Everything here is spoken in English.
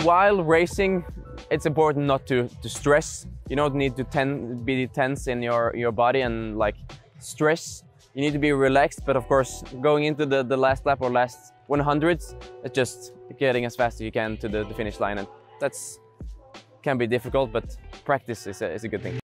While racing, it's important not to stress. You don't need to be tense in your body and like stress. You need to be relaxed, but of course, going into the last lap or last 100s, it's just getting as fast as you can to the finish line, and that's can be difficult, but practice is a good thing.